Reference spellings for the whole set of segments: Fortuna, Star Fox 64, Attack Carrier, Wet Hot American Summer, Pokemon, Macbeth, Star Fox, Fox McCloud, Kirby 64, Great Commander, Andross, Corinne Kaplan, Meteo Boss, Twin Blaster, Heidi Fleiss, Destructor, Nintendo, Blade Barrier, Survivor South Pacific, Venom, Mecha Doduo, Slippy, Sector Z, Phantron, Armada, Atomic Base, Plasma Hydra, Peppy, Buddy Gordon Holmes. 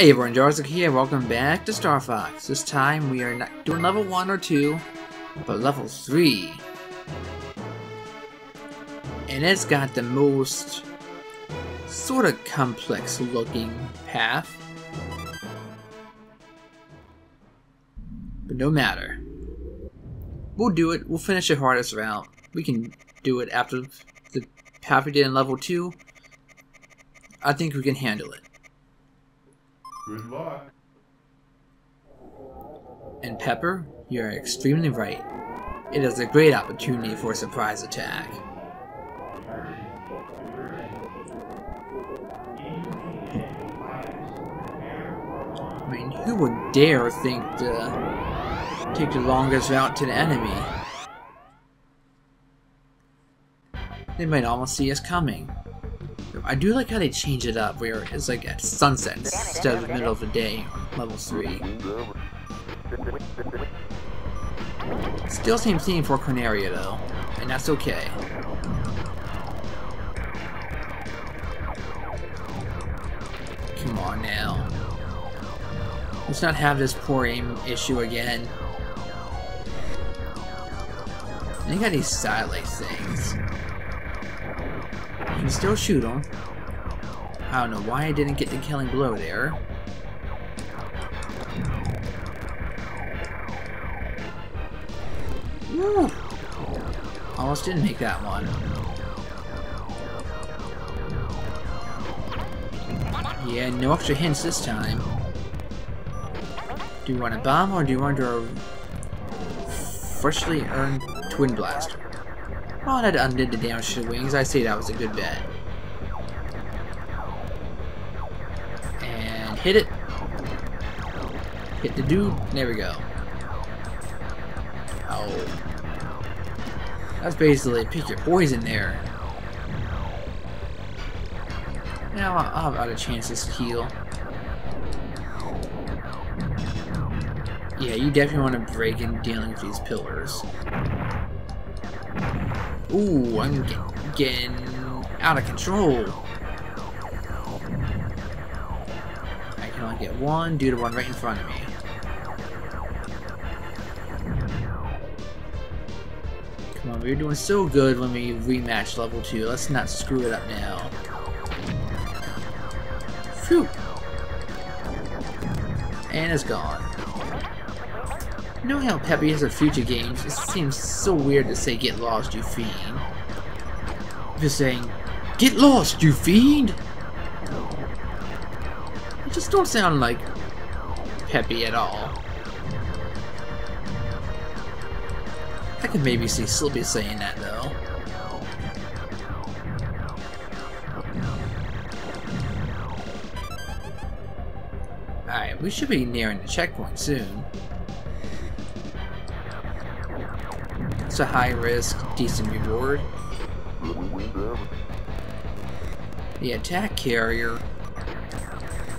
Hey everyone, Andross here, welcome back to Star Fox. This time we are not doing level 1 or 2, but level 3. And it's got the most sort of complex looking path. But no matter. We'll do it, we'll finish the hardest route. We can do it after the path we did in level 2. I think we can handle it. Good luck. And Pepper, you're extremely right. It is a great opportunity for a surprise attack. I mean, who would dare think to take the longest route to the enemy? They might almost see us coming. I do like how they change it up, where it's like at sunset instead of the middle of the day, level 3. Still same theme for Corneria though, and that's okay. Come on now. Let's not have this poor aim issue again. And they got these satellite things. You can still shoot him. I don't know why I didn't get the killing blow there. Woo! Almost didn't make that one. Yeah, no extra hints this time. Do you want a bomb or do you want to freshly earned Twin Blaster? Oh, that undid the damage to the wings. I say that was a good bet. And hit it. Hit the dude. There we go. Oh. That's basically pick your poison there. Now I'll have a chance to heal. Yeah, you definitely want to break in dealing with these pillars. Ooh, I'm getting out of control. I can only get one due to one right in front of me. Come on, we were doing so good when we rematched level 2. Let's not screw it up now. Phew! And it's gone. You know how Peppy has a future games, it seems so weird to say get lost you fiend. Just saying, get lost you fiend! It just don't sound like Peppy at all. I could maybe see Slippy saying that though. Alright, we should be nearing the checkpoint soon. It's a high risk, decent reward. The Attack Carrier.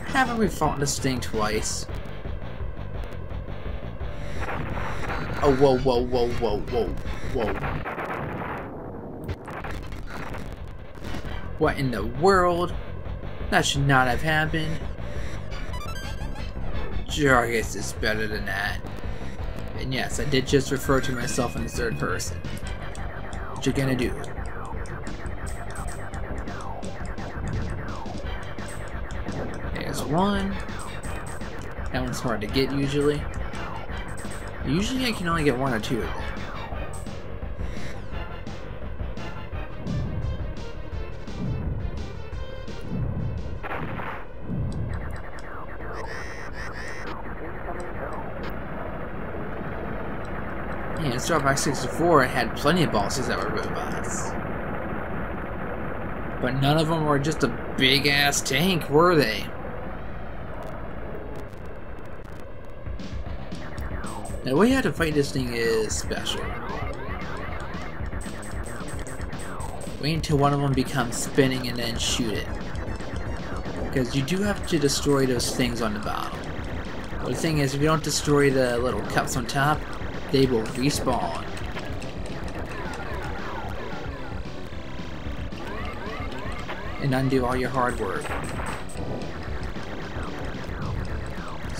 Haven't we fought this thing twice? Oh, whoa, whoa, whoa, whoa, whoa, whoa. What in the world? That should not have happened. Sure, I guess it's better than that. And yes, I did just refer to myself in the third person. What you gonna do? There's one. That one's hard to get usually. Usually I can only get one or two of them. Yeah, in Star Fox 64 it had plenty of bosses that were robots. But none of them were just a big ass tank, were they? Now the way you have to fight this thing is special. Wait until one of them becomes spinning and then shoot it. Because you do have to destroy those things on the bottom. Well, the thing is, if you don't destroy the little cups on top, they will respawn. And undo all your hard work.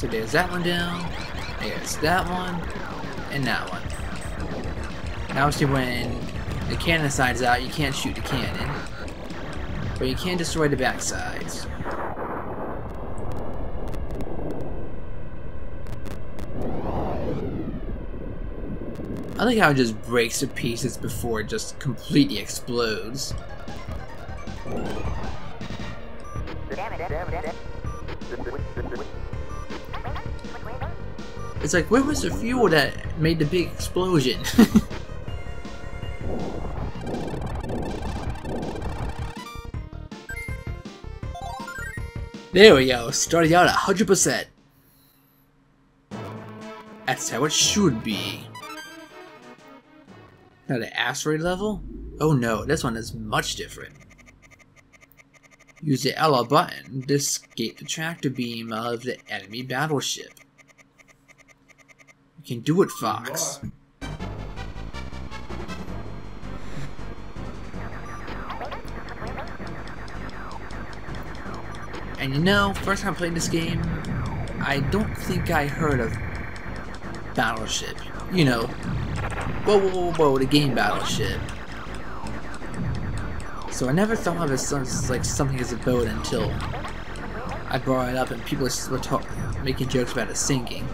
So there's that one down, there's that one, and that one. And obviously when the cannon side's out, you can't shoot the cannon, but you can destroy the back sides. I like how it just breaks to pieces before it just completely explodes. It's like, where was the fuel that made the big explosion? There we go, started out at 100%. That's how it should be. Now the asteroid level? Oh no, this one is much different. Use the LR button to escape the tractor beam of the enemy battleship. You can do it, Fox. And you know, first time I played this game, I don't think I heard of Battleship. You know, whoa, the game Battleship. So I never thought of it as like something as a boat until I brought it up and people were making jokes about it sinking.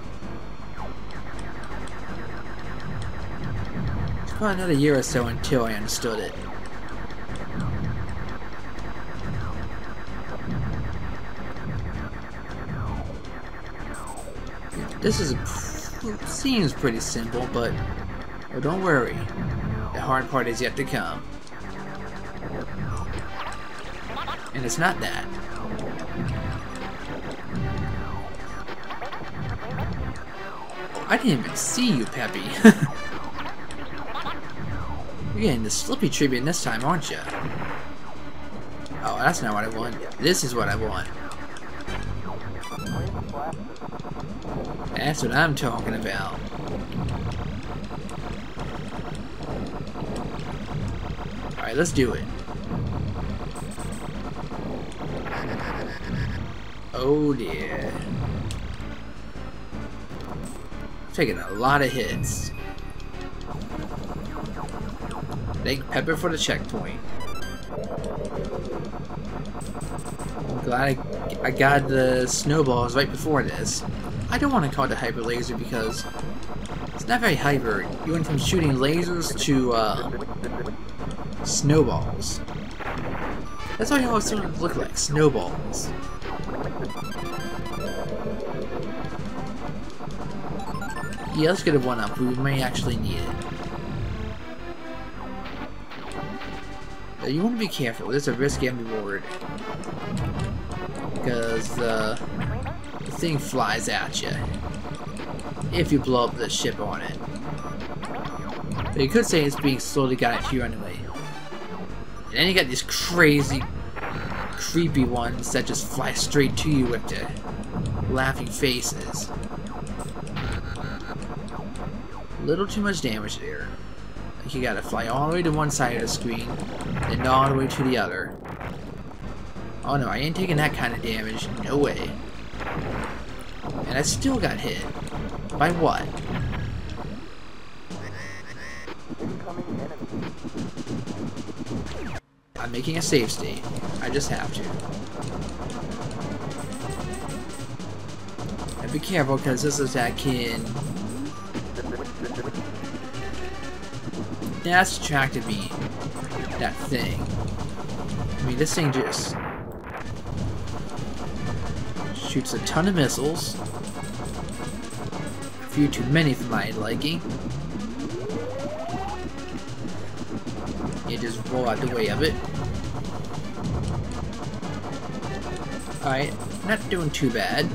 It's probably another year or so until I understood it. This is seems pretty simple, but well, don't worry, the hard part is yet to come. And it's not that. I didn't even see you, Peppy. You're getting the Slippy tribute this time, aren't you? Oh, that's not what I want. This is what I want. That's what I'm talking about. Alright, let's do it. Oh dear. Taking a lot of hits. Thank Pepper for the checkpoint. I'm glad I got the snowballs right before this. I don't want to call it a hyper laser because it's not very hyper. You went from shooting lasers to snowballs. That's why you always sort of look like snowballs. Yeah, let's get a 1-up. We may actually need it. Now, you want to be careful. There's a risk and reward because the thing flies at you if you blow up the ship on it. But you could say it's being slowly guided to you anyway. And then you got these crazy, creepy ones that just fly straight to you with their laughing faces. A little too much damage there. Like you gotta fly all the way to one side of the screen, then all the way to the other. Oh no, I ain't taking that kind of damage. No way. And I still got hit. By what? I'm making a save state. I just have to. And be careful because this attack can... That's attracted me. That thing. I mean, this thing just... shoots a ton of missiles. A few too many for my liking. You just roll out the way of it. Alright, not doing too bad.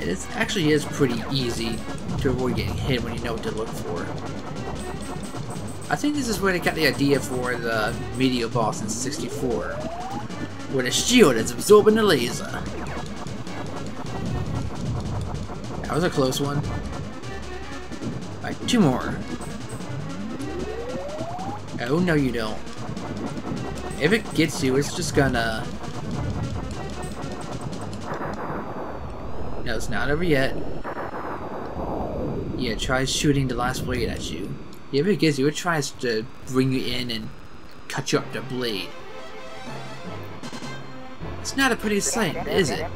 It actually is pretty easy to avoid getting hit when you know what to look for. I think this is where they got the idea for the Meteo Boss in 64, where the shield is absorbing the laser. That was a close one. Alright, two more. Oh no you don't. If it gets you, it's just gonna... No, it's not over yet. Yeah, it tries shooting the last blade at you. Yeah, if it gets you, it tries to bring you in and cut you up the blade. It's not a pretty sight, is it?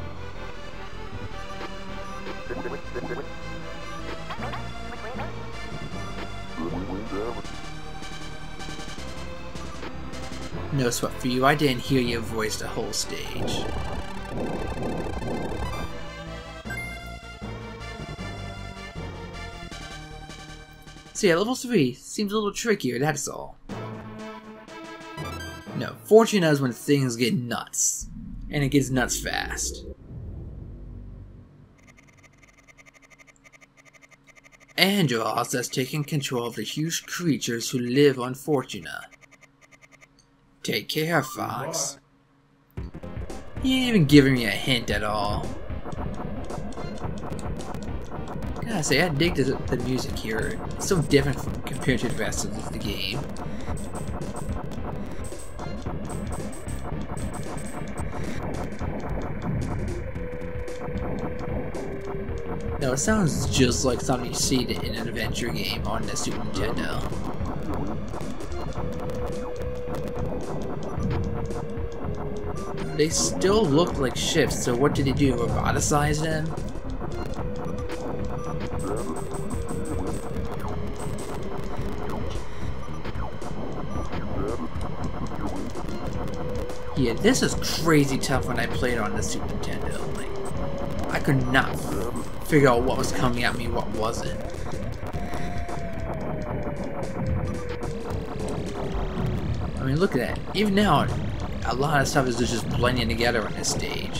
No sweat for you, I didn't hear your voice the whole stage. So yeah, level 3 seems a little trickier, that's all. No, Fortuna is when things get nuts. And it gets nuts fast. Andross has taken control of the huge creatures who live on Fortuna. Take care, Fox. He ain't even giving me a hint at all. Gotta say, I dig the music here. It's so different compared to the rest of the game. No, it sounds just like something you see in an adventure game on the Super Nintendo. They still look like ships, so what did they do? Roboticize them? Yeah, this is crazy tough when I played on the Super Nintendo. Like, I could not figure out what was coming at me, what wasn't. I mean, look at that. Even now, a lot of stuff is just blending together on this stage.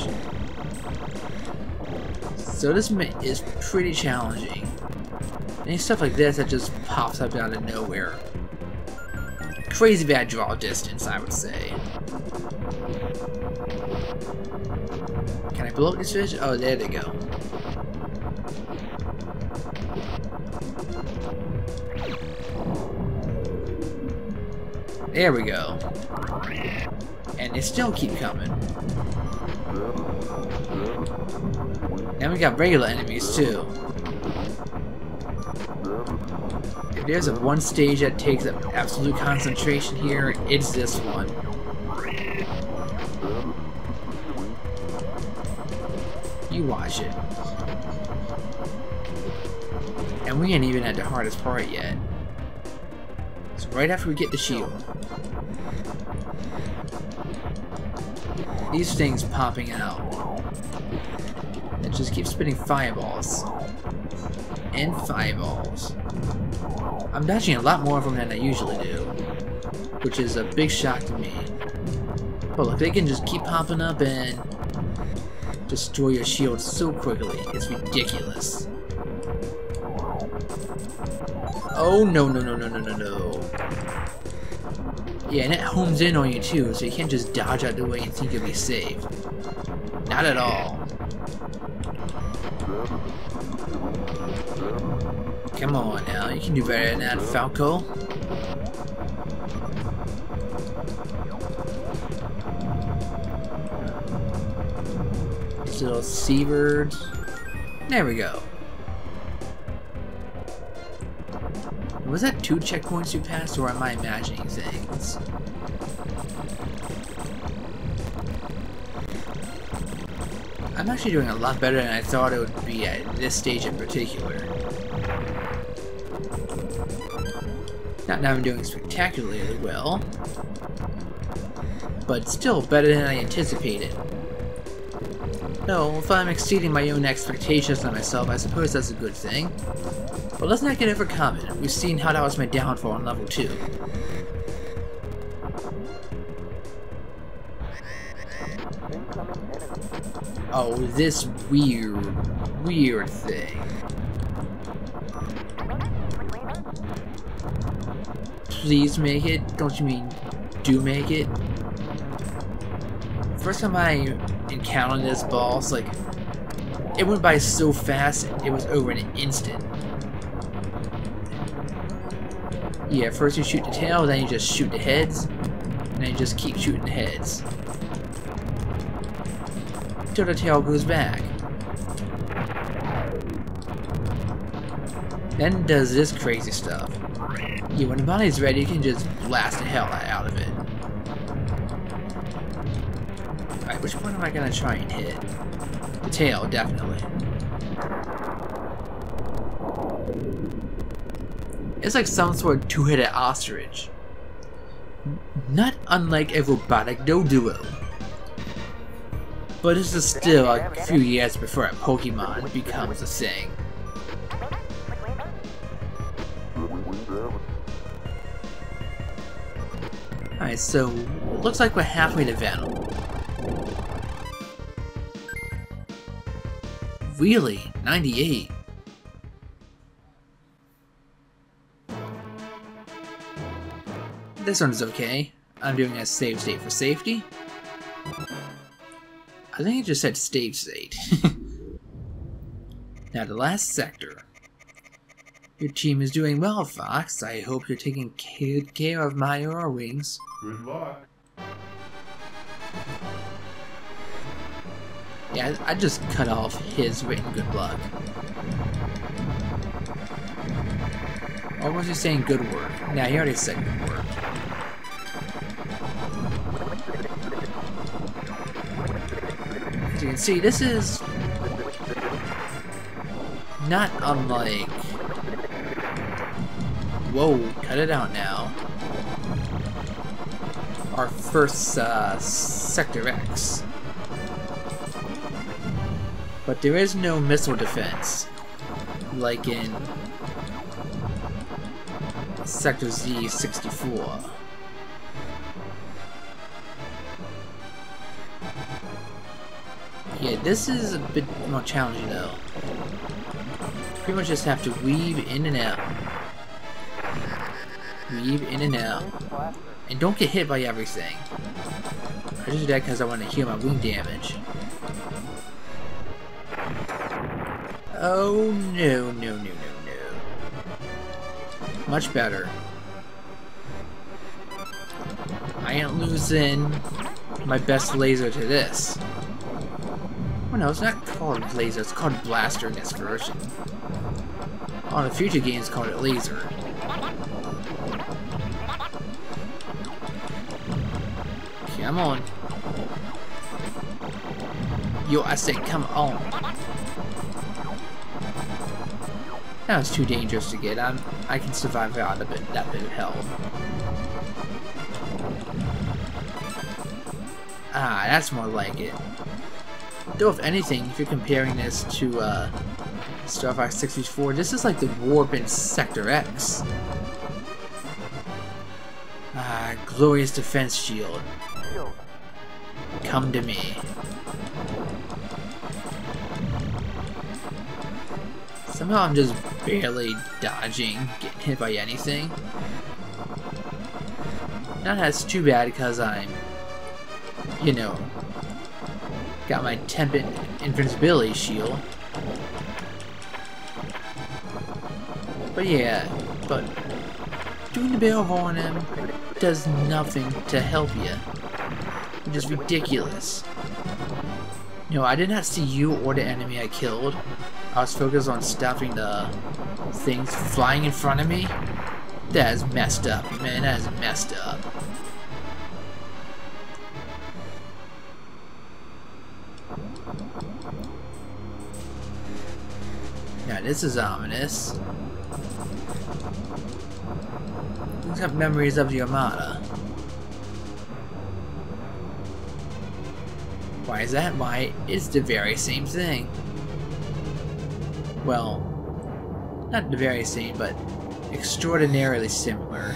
So this is pretty challenging. And stuff like this that just pops up out of nowhere. Crazy bad draw distance, I would say. Can I blow up this fish? Oh, there they go. There we go. And they still keep coming. And we got regular enemies too. If there's a one stage that takes up absolute concentration here, it's this one. You watch it. And we ain't even at the hardest part yet. So right after we get the shield. These things popping out. It just keeps spitting fireballs. And fireballs. I'm dodging a lot more of them than I usually do. Which is a big shock to me. But look, they can just keep popping up and destroy your shield so quickly. It's ridiculous. Oh no no no no no no no. Yeah, and it homes in on you too, so you can't just dodge out the way and think you'll be safe. Not at all. Come on now, you can do better than that, Falco. These little seabirds. There we go. Was that 2 checkpoints you passed, or am I imagining things? I'm actually doing a lot better than I thought it would be at this stage in particular. Not now I'm doing spectacularly well, but still better than I anticipated. No, if I'm exceeding my own expectations on myself, I suppose that's a good thing. But let's not get overconfident. We've seen how that was my downfall on level 2. Oh, this weird thing. Please make it? Don't you mean do make it? First time I encountered this boss, like, it went by so fast, it was over in an instant. Yeah, first you shoot the tail, then you just shoot the heads, and then you just keep shooting heads. Till the tail goes back. Then does this crazy stuff. Yeah, when the body's ready, you can just blast the hell out of it. Alright, which one am I gonna try and hit? The tail, definitely. It's like some sort of two-headed ostrich. Not unlike a robotic Doduo. But this is still a few years before a Pokemon becomes a thing. Alright, so looks like we're halfway to Venom. Really? 98? This one's okay. I'm doing a save state for safety. I think it just said save state. Now the last sector. Your team is doing well, Fox. I hope you're taking good care of my Arwings. Good luck. Yeah, I just cut off his written good luck. Or was he saying good work? Nah, he already said good work. As you can see, this is not unlike... Whoa, cut it out now. Our first Sector X. But there is no missile defense, like in Sector Z 64. Yeah, this is a bit more challenging though. Pretty much just have to weave in and out. Weave in and out. And don't get hit by everything. I just do that because I want to heal my wound damage. Oh no, no, no, no, no. Much better. I ain't losing my best laser to this. Oh no, it's not called laser, it's called blaster in this version. On the future games called it laser. Come on. Yo, I said come on. That was too dangerous to get. I can survive out of it, that bit of health. Ah, that's more like it. Though if anything, if you're comparing this to Star Fox 64, this is like the warp in Sector X. Ah, glorious defense shield. Come to me. Somehow I'm just barely dodging, getting hit by anything. Not that's too bad because I'm, you know, got my 10-bit invincibility shield. But yeah, but doing the barrel roll on him does nothing to help you. Which is ridiculous. No, I did not see you or the enemy I killed. I was focused on stopping the things flying in front of me. That is messed up, man. That is messed up. Now this is ominous. Brings up memories of the Armada. Why is that? Why, it's the very same thing. Well, not the very same, but extraordinarily similar.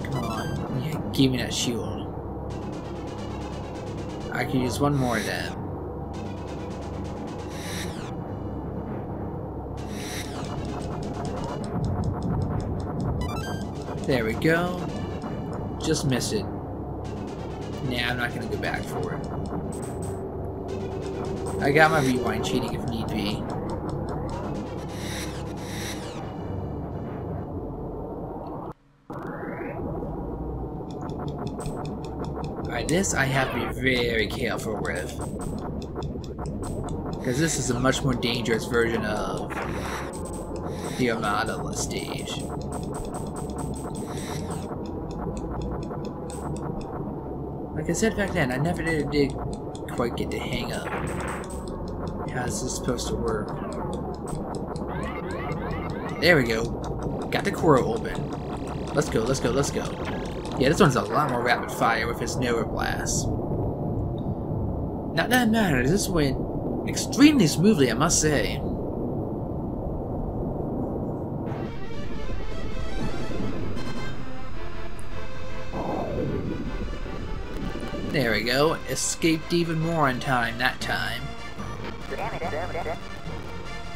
Come on, yeah, give me that shield. I can use one more of them. There we go. Just missed it. Nah, I'm not gonna go back for it. I got my rewind cheating if need be. like this, I have to be very careful with. Because this is a much more dangerous version of the Armada stage. Like I said back then, I never did quite get the hang of how is this supposed to work. There we go. Got the core open. Let's go, let's go, let's go. Yeah, this one's a lot more rapid fire with its Nova Blast. Not that it matters, this went extremely smoothly, I must say. There we go. Escaped even more in time that time.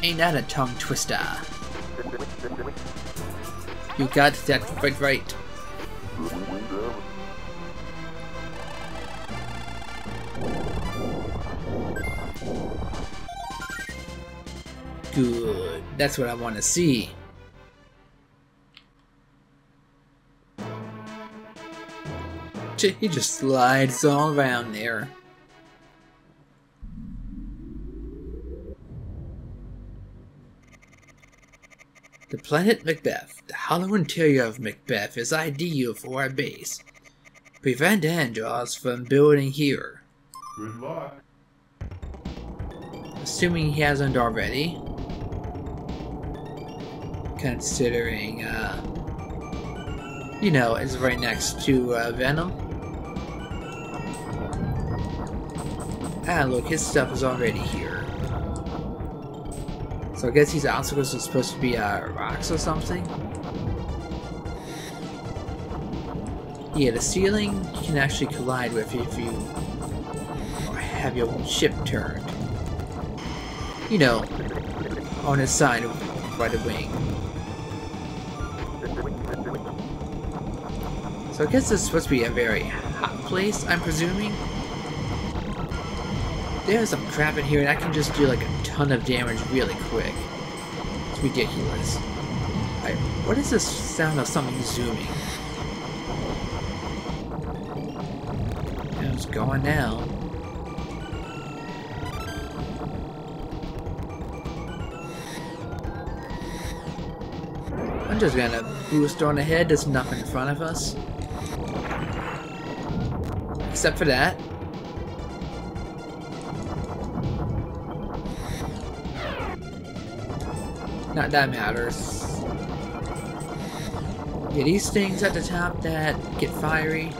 Ain't that a tongue twister? You got that right. Good. That's what I want to see. He just slides all around there. The planet Macbeth. The hollow interior of Macbeth is ideal for our base. Prevent Andross from building here. Good luck. Assuming he hasn't already. Considering, you know, it's right next to Venom. Ah, look, his stuff is already here. So I guess these obstacles are supposed to be rocks or something. Yeah, the ceiling can actually collide with if you have your ship turned. You know, on its side by the wing. So I guess this is supposed to be a very hot place, I'm presuming. There's some crap in here and I can just do like a ton of damage really quick. It's ridiculous. Alright, what is this sound of something zooming? It's gone now. I'm just gonna boost on ahead, there's nothing in front of us. Except for that. Not that matters. Yeah, these things at the top that get fiery.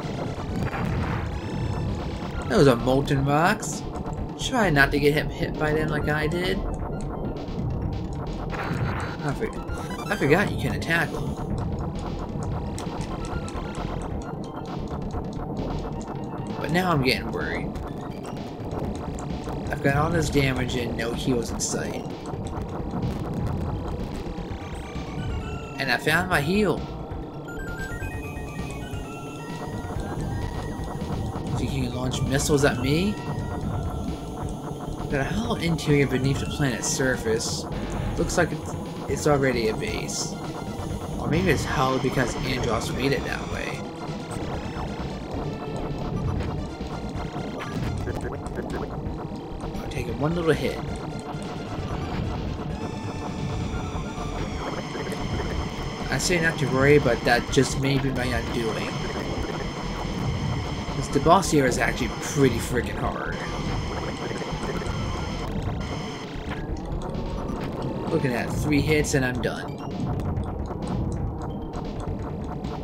Those are molten rocks. Try not to get hit by them like I did. I forgot you can attack them. But now I'm getting worried. I've got all this damage and no heals in sight. And I found my heal. So you can launch missiles at me? The hollow interior beneath the planet's surface looks like it's already a base. Or maybe it's hollow because Andross made it that way. I'm taking one little hit. I say not to worry, but that just may be my undoing. Because the boss here is actually pretty freaking hard. Looking at 3 hits and I'm done.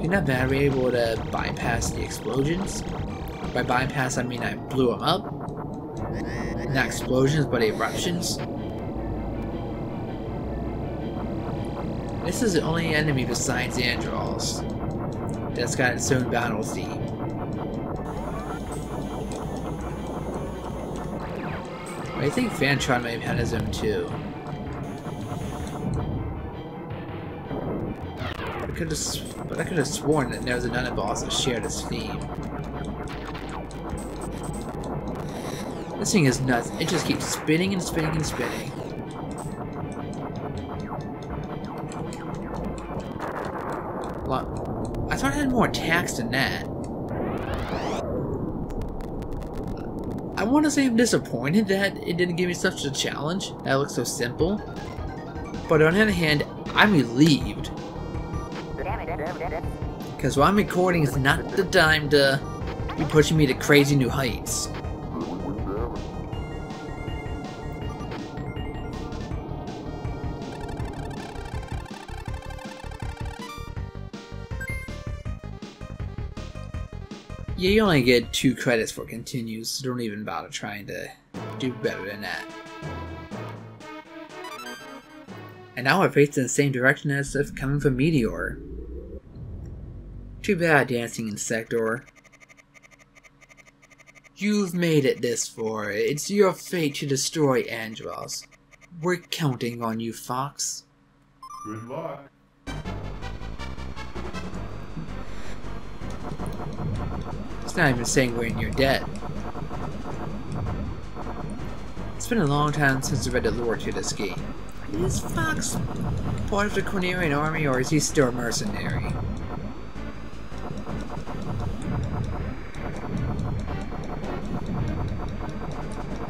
You're not bad, we're able to bypass the explosions. By bypass, I mean I blew them up. Not explosions, but eruptions. This is the only enemy besides Andross that's got its own battle theme. I think Phantron may have had his own too. I could have sworn that there was another boss that shared his theme. This thing is nuts. It just keeps spinning and spinning and spinning. I thought I had more attacks than that. want to say I'm disappointed that it didn't give me such a challenge, that looks so simple. But on the other hand, I'm relieved. Because what I'm recording is not the time to be pushing me to crazy new heights. Yeah, you only get 2 credits for continues, so don't even bother trying to do better than that. And now I face in the same direction as if coming from Meteor. Too bad, Dancing Insector. You've made it this far. It's your fate to destroy Andross. We're counting on you, Fox. Good luck. It's not even saying when you're dead. It's been a long time since I read the lore to this game. Is Fox part of the Cornerian army, or is he still a mercenary?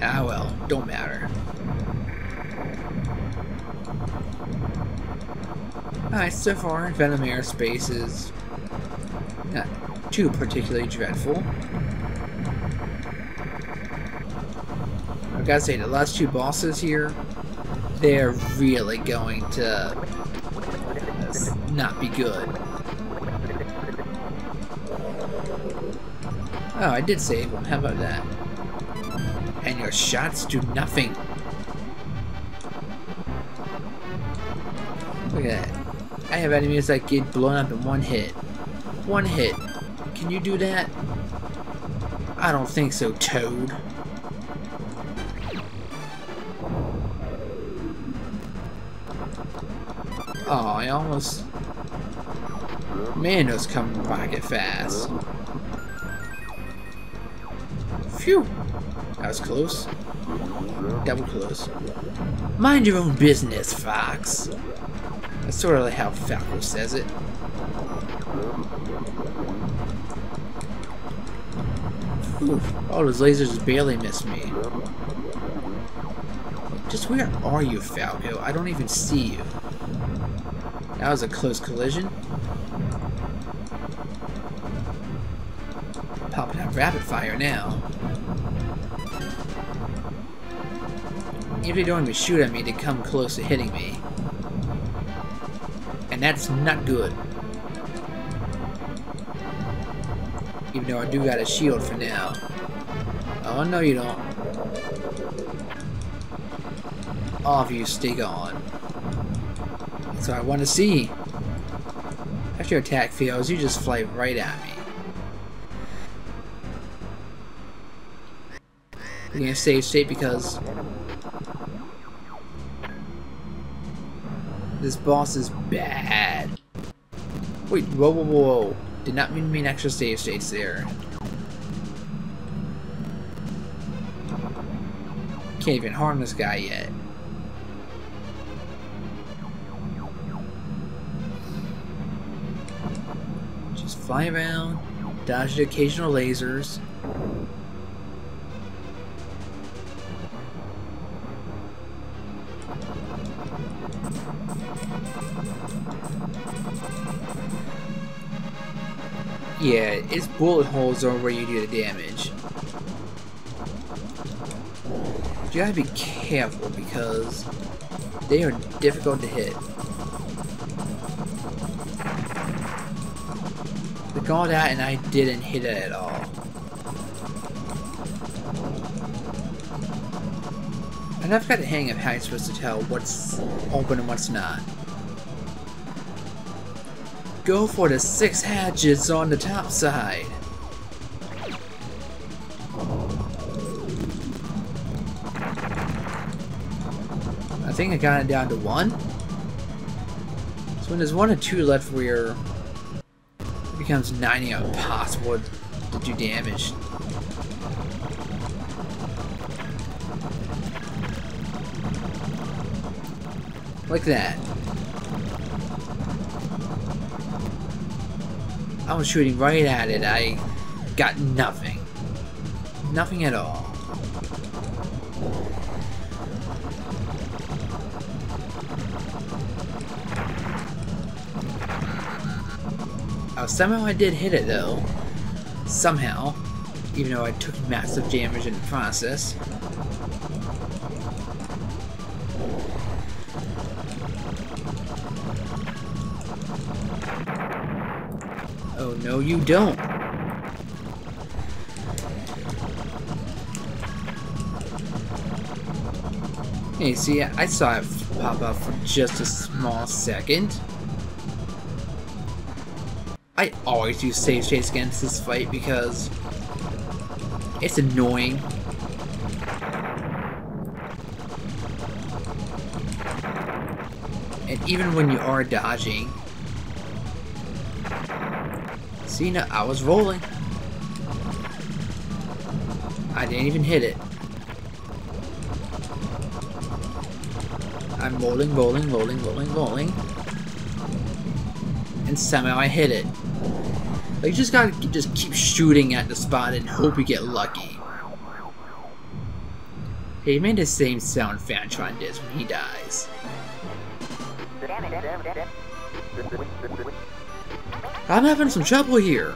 Ah well, don't matter. Alright, so far, Venom airspace is not too particularly dreadful. I've got to say, the last 2 bosses here, they're really going to not be good. Oh, I did save one. How about that? And your shots do nothing. Look at that. I have enemies that get blown up in 1 hit. 1 hit. Can you do that? I don't think so, Toad. Oh, I almost... Man, those come rocket fast. Phew! That was close. Double close. Mind your own business, Fox. That's sort of like how Falco says it. Oof, all those lasers barely missed me. Just where are you, Falco? I don't even see you. That was a close collision. Popping up rapid fire now. If they don't even shoot at me, they come close to hitting me. And that's not good. Even though I do got a shield for now. Oh, no you don't. All of you stay gone. So I want to see. After your attack fails, you just fly right at me. We're gonna save state because this boss is bad. Wait, whoa, whoa, whoa! Did not mean to mean extra save states there. Can't even harm this guy yet. Fly around, dodge the occasional lasers. Yeah, its bullet holes are where you do the damage. You gotta be careful because they are difficult to hit. All that, and I didn't hit it at all. And I've got the hang of how you're supposed to tell what's open and what's not. Go for the 6 hatchets on the top side. I think I got it down to 1. So when there's 1 or 2 left, we're becomes 90 impossible to do damage. Like that. I was shooting right at it. I got nothing. Nothing at all. Somehow I did hit it though. Somehow. Even though I took massive damage in the process. Oh no, you don't. Hey, see, I saw it pop up for just a small second. I always do save states against this fight because it's annoying. And even when you are dodging. See, now I was rolling. I didn't even hit it. I'm rolling. And somehow I hit it. Like, you just gotta just keep shooting at the spot and hope you get lucky. He made the same sound Phantron does when he dies. I'm having some trouble here.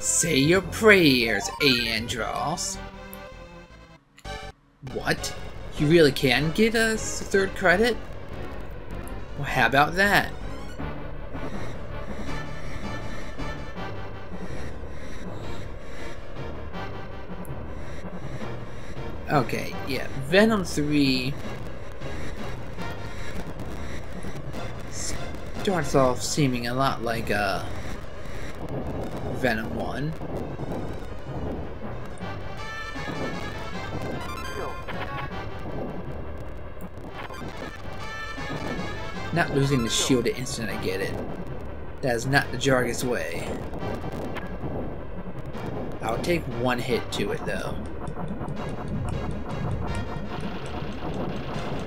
Say your prayers, Andross. What? You really can get us a third credit? Well, how about that? Okay, yeah, Venom 3 starts off seeming a lot like Venom 1. Not losing the shield the instant I get it. That is not the Jargus way. I'll take one hit to it though.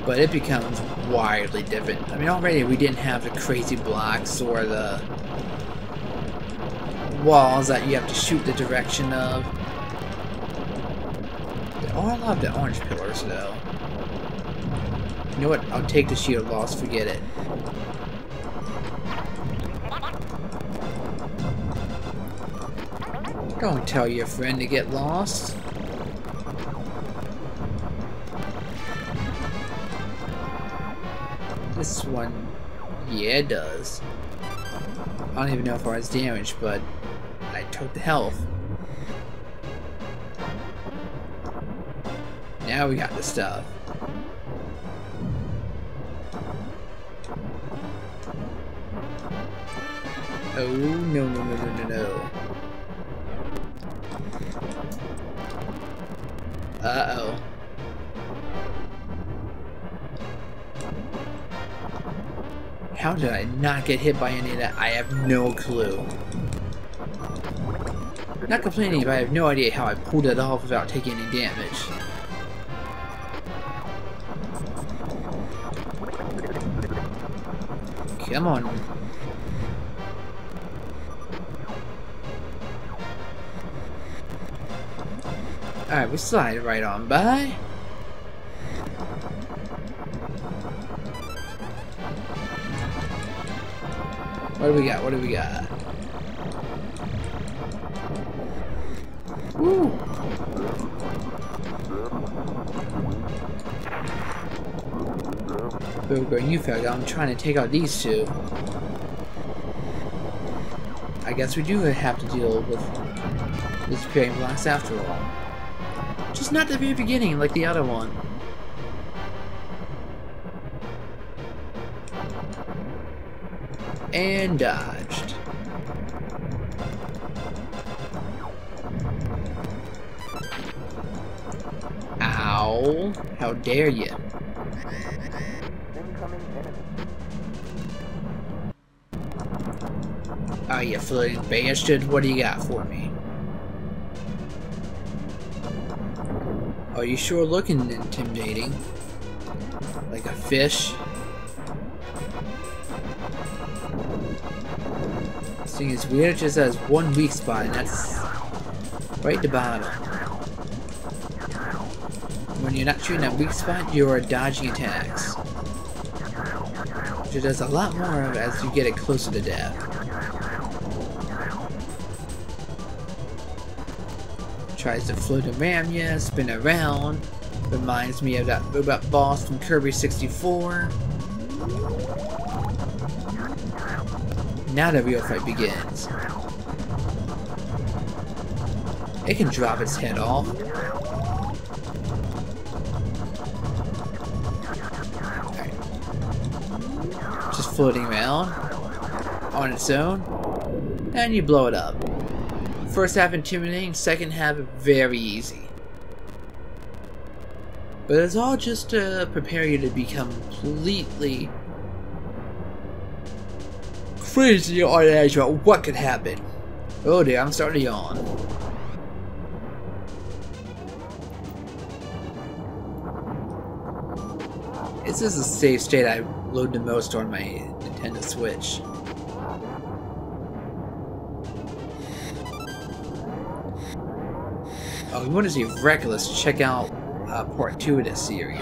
But it becomes wildly different. I mean, already we didn't have the crazy blocks or the walls that you have to shoot the direction of. They all love the orange pillars though. You know what? I'll take the shield loss, forget it. Don't tell your friend to get lost. This one, yeah, it does. I don't even know if I was damaged, but I took the health. Now we got the stuff. Oh, no. Uh-oh. How did I not get hit by any of that? I have no clue. Not complaining, but I have no idea how I pulled it off without taking any damage. Come on. Alright, we slide right on by. What do we got? Woo! Booger and you fell down. I'm trying to take out these two. I guess we do have to deal with this disappearing blocks after all. Just not at the very beginning like the other one. And dodged. Ow. How dare you? Oh, you floating bastard. What do you got for me? Oh, you sure looking intimidating. Like a fish. Is weird, it just has one weak spot and that's right at the bottom. When you're not shooting at weak spot, you are dodging attacks. Which does a lot more of as you get it closer to death. Tries to float around you, spin around. Reminds me of that robot boss from Kirby 64. Now the real fight begins. It can drop its head off. Right. Just floating around on its own, and you blow it up. First half intimidating, second half very easy. But it's all just to prepare you to become completely crazy on edge about what could happen. Oh dear, I'm starting to yawn. This is the save state I load the most on my Nintendo Switch. Oh, you want to see Reckless? Check out part 2 of this series.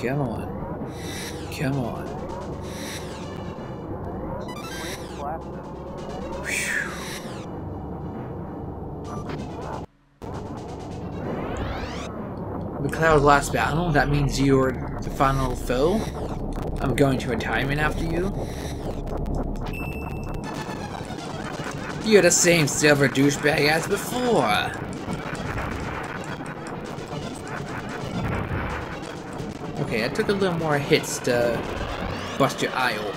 Come on. Come on. McCloud's last battle, that means you're the final foe. I'm going to a timing after you. You're the same silver douchebag as before! Okay, I took a little more hits to bust your eye open.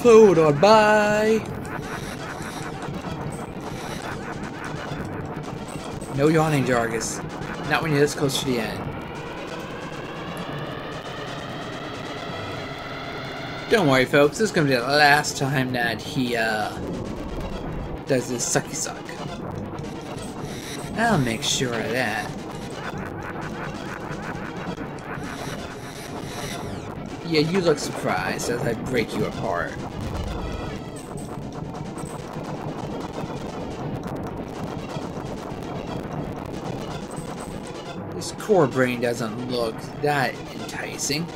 Float on by. No yawning, Jargus. Not when you're this close to the end. Don't worry, folks. This is gonna be the last time that he does this sucky suck. I'll make sure of that. Yeah, you look surprised as I break you apart. This core brain doesn't look that enticing.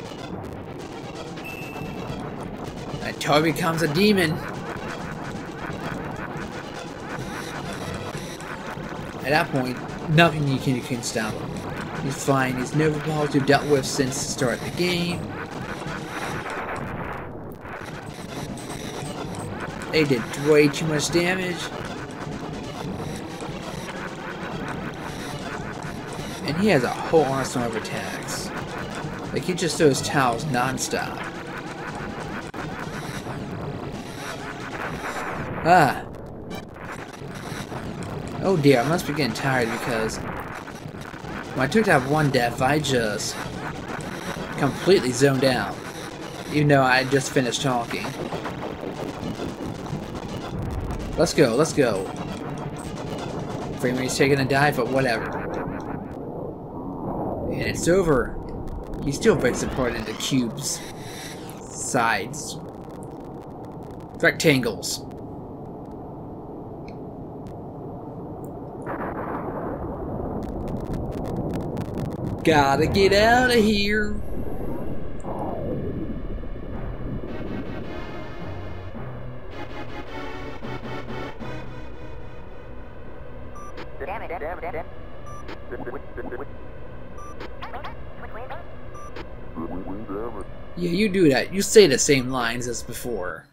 That toy becomes a demon. At that point, nothing you can stop him. He's flying these Nova Balls you've dealt with since the start of the game. They did way too much damage. And he has a whole arsenal of attacks. Like, he just throws towels non-stop. Ah! Oh dear, I must be getting tired because when I took that one death, I just completely zoned out. Even though I just finished talking. Let's go, let's go. Frame rate's taking a dive, but whatever. And it's over. He still breaks apart into cubes, sides, rectangles. Gotta get out of here. Yeah, you do that. You say the same lines as before.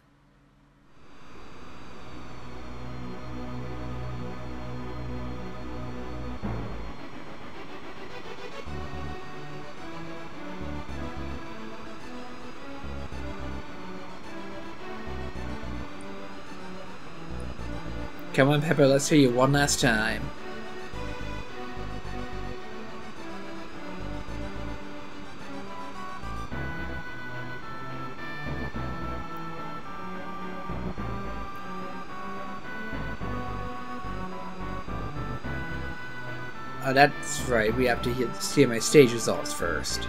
Come on, Pepper, let's hear you one last time. Oh, that's right. We have to see my stage results first.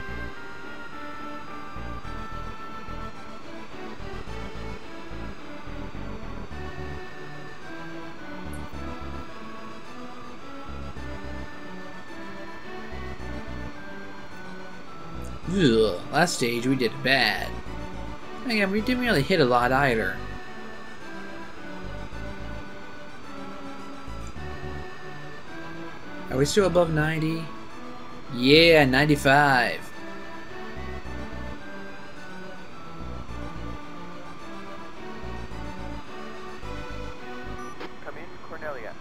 Ugh, last stage we did bad. Again, we didn't really hit a lot either. Are we still above 90? Yeah, 95. Come in, Corneria.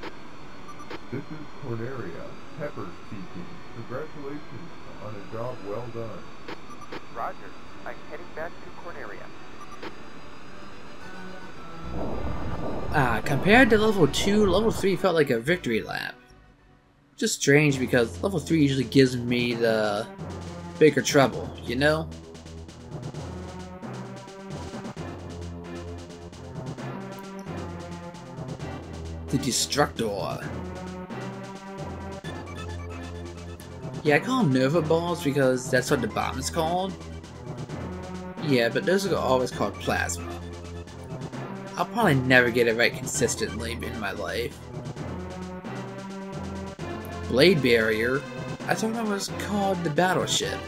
This is Corneria, Pepper speaking. Congratulations on a job well done. Roger, I'm heading back to Corneria. Ah, compared to level 2, level 3 felt like a victory lap. Just strange because level 3 usually gives me the bigger trouble, you know? The Destructor. Yeah, I call them Nova Balls because that's what the bomb is called. Yeah, but those are always called Plasma. I'll probably never get it right consistently in my life. Blade Barrier? I thought that was called the Battleship.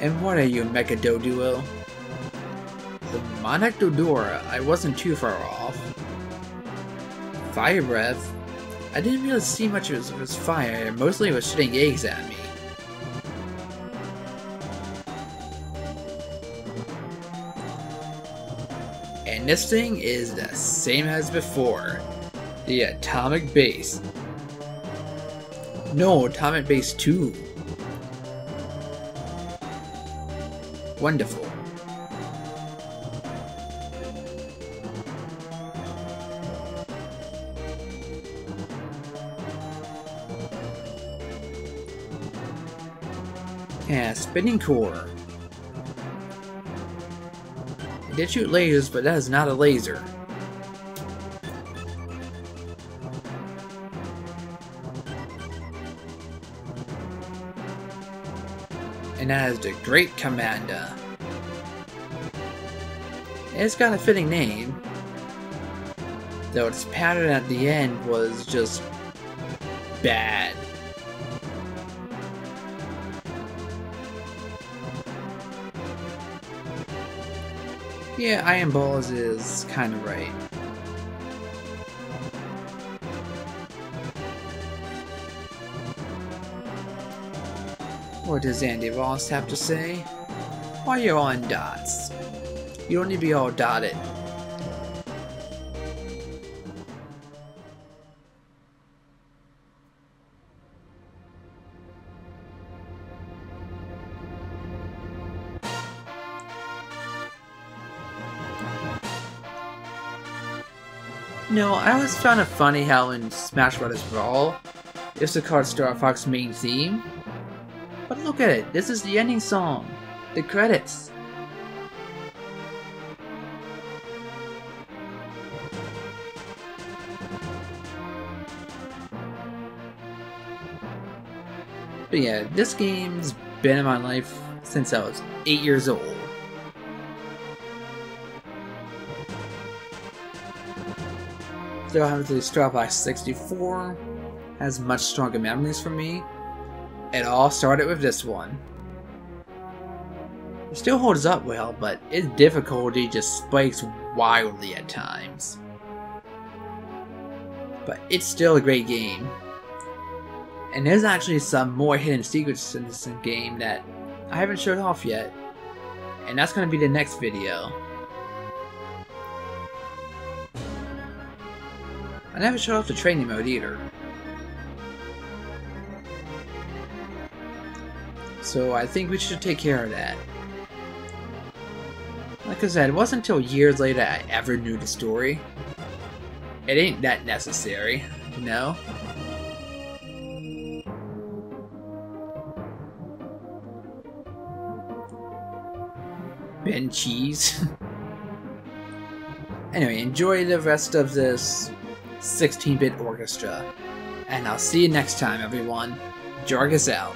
And what are you, Mecha Doduo? The Monarch Dodora, I wasn't too far off. Fire Breath? I didn't really see much of his fire, mostly it was shooting eggs at me. And this thing is the same as before. The Atomic Base. No, Atomic Base 2. Wonderful. Yeah, Spinning Core. I did shoot lasers, but that is not a laser. And that is the Great Commander. It's got a fitting name. Though its pattern at the end was just bad. Yeah, Iron Balls is kind of right. What does Andy Ross have to say? Why you're on dots? You don't need to be all dotted. No, I always found it funny how in Smash Brothers Brawl, it's called Star Fox Main Theme. But look at it, this is the ending song, the credits. But yeah, this game's been in my life since I was 8 years old. Though obviously Star Fox 64 has much stronger memories for me, it all started with this one. It still holds up well, but its difficulty just spikes wildly at times. But it's still a great game. And there's actually some more hidden secrets in this game that I haven't showed off yet, and that's going to be the next video. I never showed off the training mode either. So I think we should take care of that. Like I said, it wasn't until years later I ever knew the story. It ain't that necessary, you know? Ben Cheese. Anyway, enjoy the rest of this 16-bit orchestra, and I'll see you next time, everyone. Jargus out.